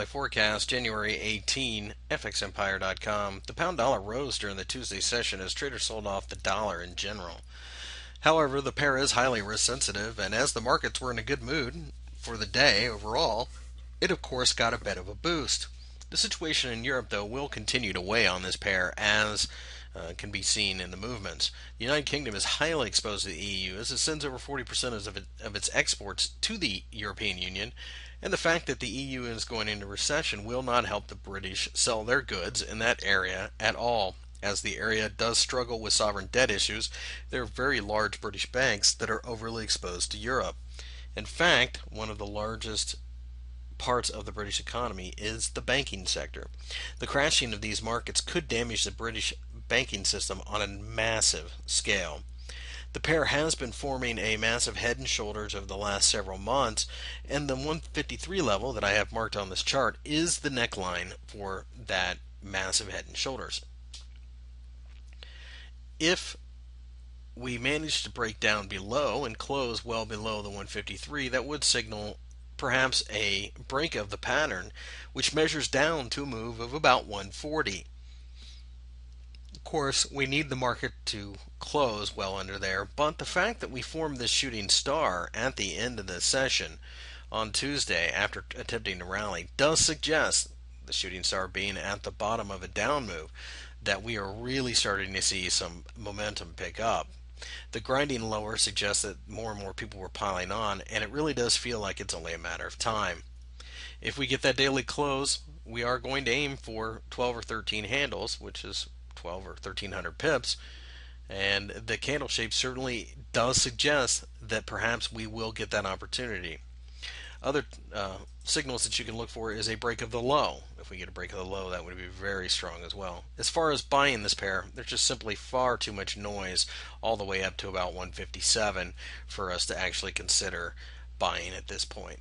Daily Forecast, January 18, FXEmpire.com. The pound dollar rose during the Tuesday session as traders sold off the dollar in general. However, the pair is highly risk sensitive, and as the markets were in a good mood for the day overall, it of course got a bit of a boost. The situation in Europe, though, will continue to weigh on this pair, as can be seen in the movements. The United Kingdom is highly exposed to the EU, as it sends over 40% of its exports to the European Union, and the fact that the EU is going into recession will not help the British sell their goods in that area at all, as the area does struggle with sovereign debt issues. There are very large British banks that are overly exposed to Europe. In fact, one of the largest parts of the British economy is the banking sector. The crashing of these markets could damage the British banking system on a massive scale. The pair has been forming a massive head and shoulders over the last several months, and the 153 level that I have marked on this chart is the neckline for that massive head and shoulders. If we manage to break down below and close well below the 153, that would signal perhaps a break of the pattern, which measures down to a move of about 140. Of course, we need the market to close well under there, but the fact that we formed this shooting star at the end of the session on Tuesday after attempting to rally does suggest, the shooting star being at the bottom of a down move, that we are really starting to see some momentum pick up. The grinding lower suggests that more and more people were piling on, and it really does feel like it's only a matter of time. If we get that daily close, we are going to aim for 12 or 13 handles, which is 12 or 1300 pips, and the candle shape certainly does suggest that perhaps we will get that opportunity. Other signals that you can look for is a break of the low. If we get a break of the low, that would be very strong as well. As far as buying this pair, there's just simply far too much noise all the way up to about 157 for us to actually consider buying at this point.